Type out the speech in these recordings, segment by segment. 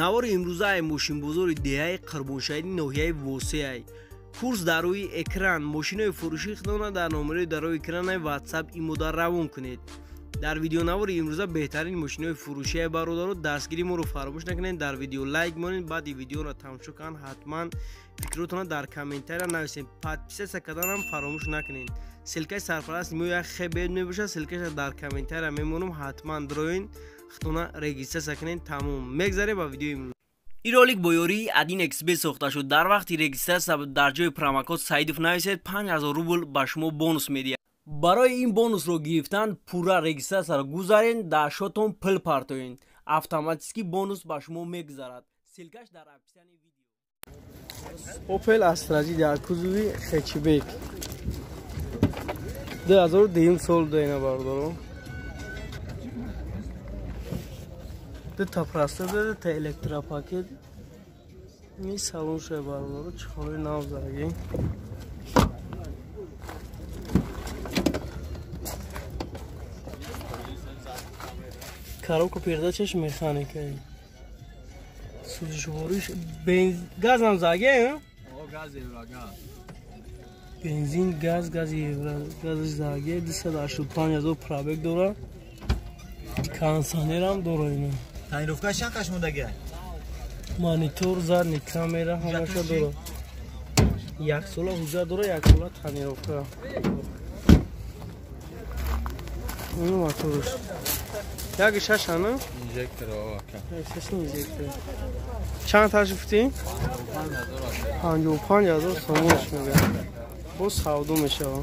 навори имрӯзаи мошинбозори деҳаи Қарбоншаҳри ноҳияи восеаи курс дар рӯи экран мошинаи фурӯшии худтонро дар номераи дар рӯи экрани WhatsApp имода равон кунед. در ویدیو نواری امروزه بهترین ماشین‌های فروشی برادرو دستگیری ما رو فراموش نکنید. در ویدیو لایک مونید، بعد ویدیو رو تماشا کن، حتما فکرتون در کامنت‌ها نویسین. پادپیسه کردن هم فراموش نکنین. سلکه سرپرست میوه خبر نمیشه، سلکه در کامنت‌ها میمونم، حتما دروین خودتون رجیستر کنین. تموم میگذره با ویدیو امروز. این رولک با یاری ادین ایکس بی ساخته شد. در وقتی رجیستر در جای پرماکد سایدف نویسید 5000 روبل به شما بونوس میده. برای این بونوس رو گرفتن پورا رجیستر رو گذارین، در شاتون پل پارتوین، اتوماتیکی بونوس به شما میگذارد. سلکش در اپسیان ویدیو. اوپل استرازی در کوزوی هچبک 2010 سال دینا باردارو ده تپراسته ده تا الکترا پاکت می سالون شه باردارو چخوری نوزارگی коробка передачаш механика сужвориш бензин газам заге о газ еврага бензин газ газ еврага газ заге 285000 пробег дора кондиционерам дора ин тайровка шакаш мудаге монитор задни камера ҳамаша дора як сола ҳуҷҷат дора як сола тайровка ин моторш یک شش هنو؟ اینجکتر آقا شش اینجکتر چند تشفتی؟ 55,000 سمونش میگه با سودو میشه آقا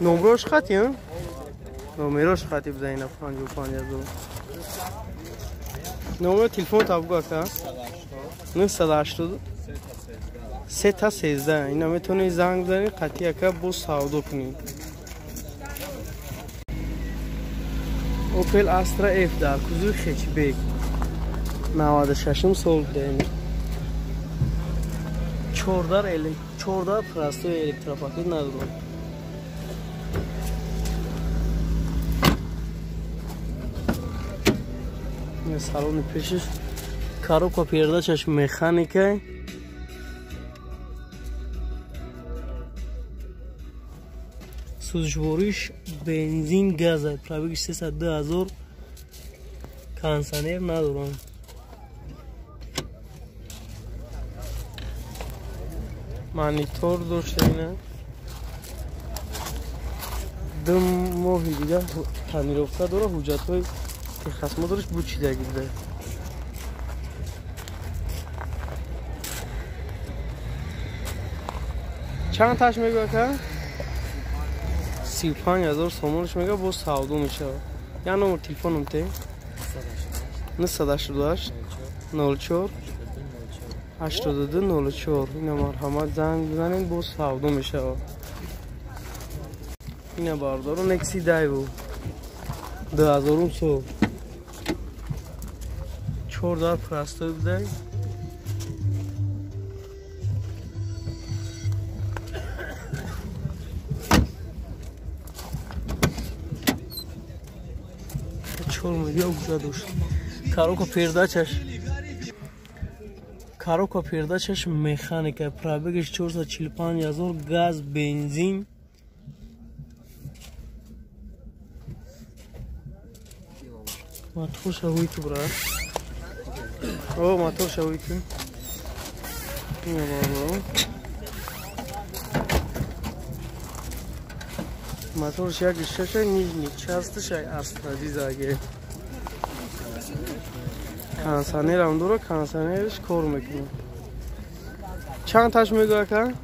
نمراش خطی هم؟ نمراش خطی بده این 55,000 نمره تلفون تابگاه که هست؟ 980 3 تا 13 اینا میتونید زنگ بزنید قطعی که با سودا کنید. اوپل استرا اف در کوزوی هچبک 96 سال دینا 14 پرستوی الکتراپاکت ندارم. این سالون پیشش коробка передачаш механика сузвориш бензин газа пробег 310,000 кондиционер надорам монитор доштина дум моҳи дига танировка дора ҳуҷҷатҳои техасмо дораш бучидагӣ дорад چند تاش میگه که 35,000 سومونش میگه با سودو میشه. یا نمبر تلفنم ته 988 04 82 04 اینا مرحمت زنگ بزنین با سودو میشه. اینا باردارو نکسی دایو 2000 14 پرستو بده می‌گم گذاشت. کاروکا پرداشش مکانیکه. پرابگش 445,000 گاز بنزین. موتور شویی تو برای. او موتور شویی تو. نه بابا. موتور شاید شش نیمی چهارده شاید استرازی زاگه. کانسانیر هم دوره کانسانیرش کار میکنه. چند تاش میگه که؟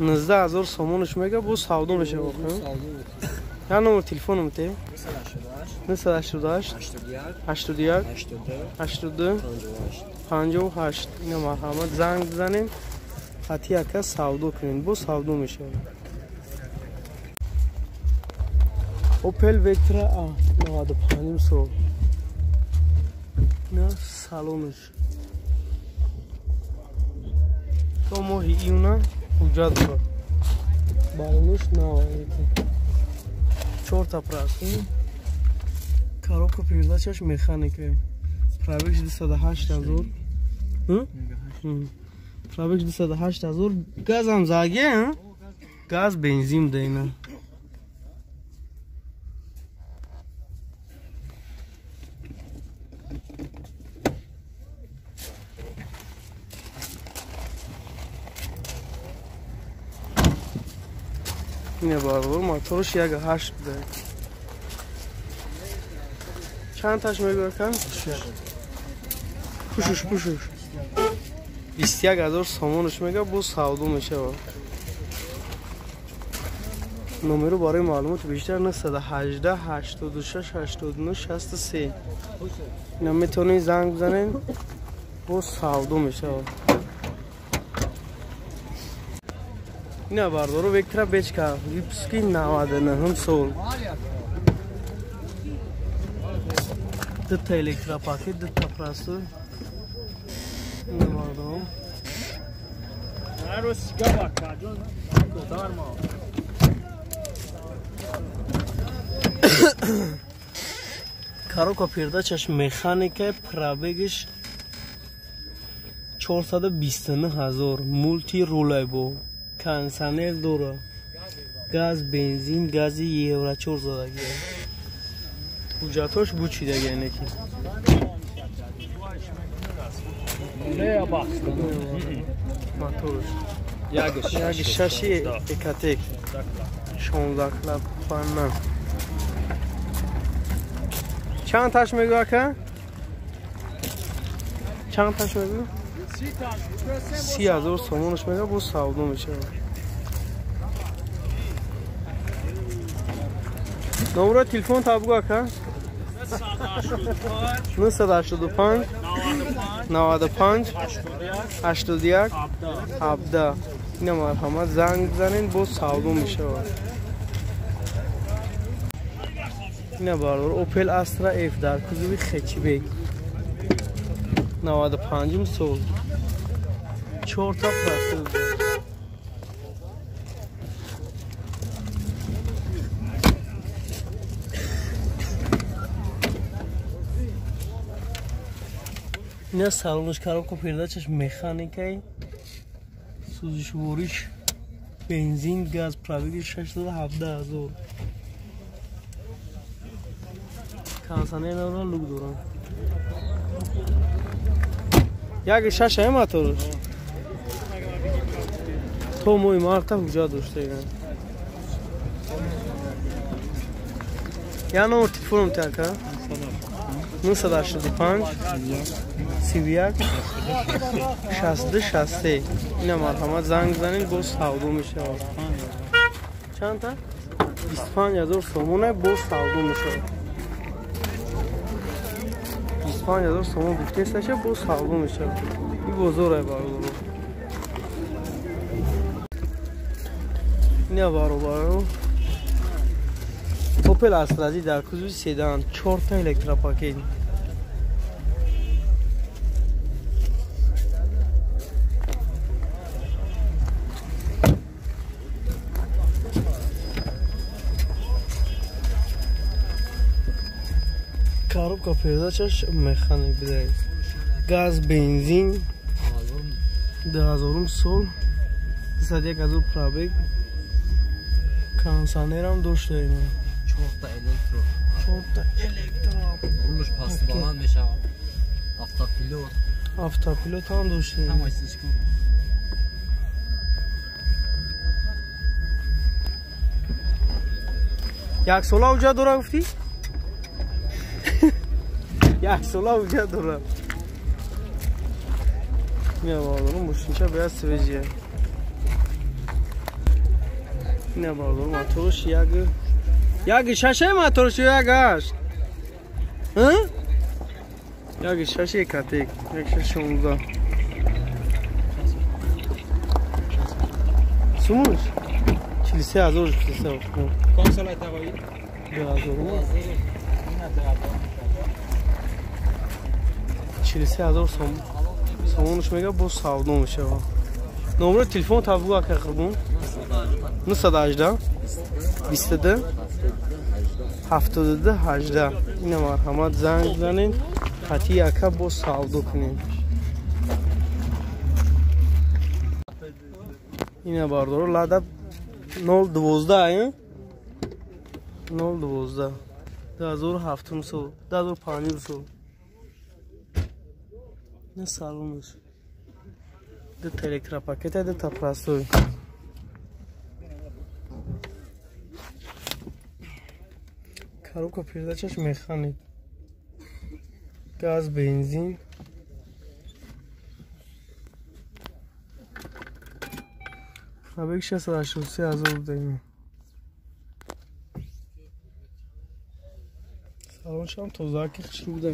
19,000 سومونش میگه با سودا میشه بکنم. یا نمبر تلفنم ته 988 81 82 58 اینا مرحمت زنگ بزنین قطعی که سودا کنین با سودا میشه. اوپل وکترا 95 سال نه سالونش تو ماهی ایونا حجت با بارونش نوایی 4 تا پراسی коробка 15 механика пробег 280 000 пробег 280 000 газам заге газ бензин дейна اینه بارو موتورش 1.8 ده چند تاش میگوه کن؟ پوشش 21000 سامونش میگه با سودو میشه با نمرو برای معلومات بیشتر 918 86 89 63 اینا میتونی زنگ بزنین با سودو میشه با اینا باردارو وکترا بچکا یپسکی نوادنه هم سول دتا الکترا پاکت دتا پراسو اینا باردارو نارو سیگا باکا جون دار ما коробка 15 механика пробегиш 429000 мулти рулай бо کنسنل دورا گاز بنزین گازی یورا 4 زدگی حجاتاش بو چی دیگه اینکی نه باخت موتورش یاگی شاشی اکاتک 16 کلاب فنن چند تاش میگه که چند تاش میگه 30000 سامونش میگه با سودا میشه نمره تلفن تا بگو که 985 95 81 17 این مرحمت زنگ بزنین با سودا میشه اینه بردار اوپل استرا اف در کوزوی خچی بگ 95 سال 4 تا پرسل نه سالونش коробка 15 مکانیکی سوزش وریش بنزین گاز پرابیگ 67000 کانسانه دوران لوگ دوران یاگی شش هم موتور تو موی مارتا کجا داشته اینا یا نور تلفنم تکا 985 31 62 اینا مرحمت زنگ بزنید با سودا میشه چند تا 25000 سومونه با سودا میشه 25000 سوم گفتیسشه با سودا میشه این بازاره بارو نه بارو اوپل استرازی در کوزوی سیدان 4 تا الکترا پاکت коробка передачаш механик бидай газ бензин 10000 сол 21000 пробег کانسانر هم دوش داریم 4 تا الکترو رولش پاس بالان میشه آفتاپیلوت هم دوش داریم هم آیسیش کنم یک سولا اوجه دوره گفتی؟ نه بارون بوشنچه باید سویجیه نه بارو موتورش یاگی شاشه موتورش یاگاش ها یاگی شاشه کاتیک 116 سومش 43000 کنسول اتاقی 43000 سومونش میگه با سودا میشه نمره تلفن تا بگو که قربون 918 22 72-18 اینه مرحمت زنگ زنین حتی یکه با سالدو کنین. اینه باردارو لده 0-12 این 0-12 10-700 10-500 نه سالومش ده تلکرا پاکت ده تپرستوی. коробка передачаш механик газ бензин робек 683,000 дем салоншам тозаки хушуда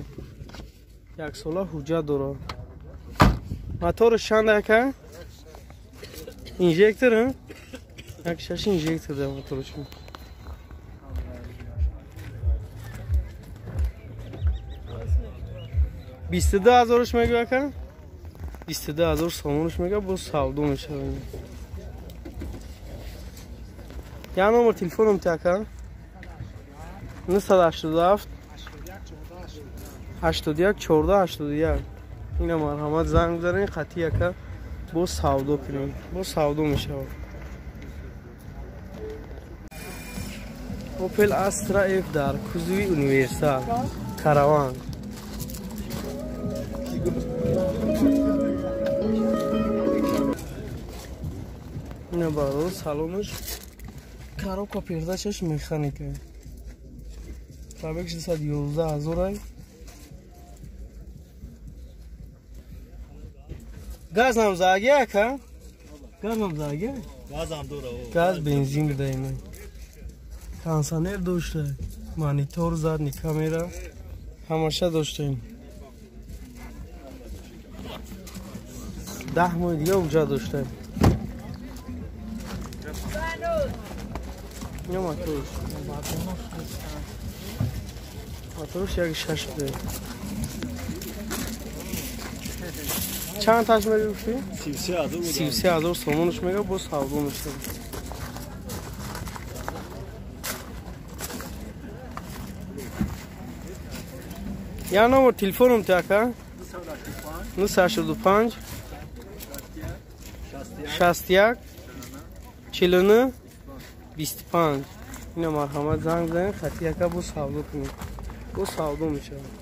як сола ҳуҷҷат дора мотор шандака инжектор як шаш инжектор да моторшум. بیست ده هزارش میگه کن، 22,000 سامانش میگه با سالدو میشه. یا نمبر تلفنم تکن 987 81 14 81. اینه مرحمت زنگ بزنین قطعی یکه با سالدو کنیم با سالدو میشه. اوپل استرا اف در کوزوی اونیورسال کاروان نه برادر سالونش коробка передачаш механика робек 611,000 газ нам загя ка газ нам загя газ нам дура газ бензин дайма кондиционер доштем монитор задний камера ҳамаша доштем. 10 ماه دیگه اونجا داشته. اینو موتورش یک 6 بده. چند تاش می‌فروشی؟ 33,000 سومونش میگه با سالدو میشه. یا نمبر تلفنم تکا 985 61 49 25. اینه مرحمت زنگ زنگ خطی یکه با سالدو کنید با سالدو میشه.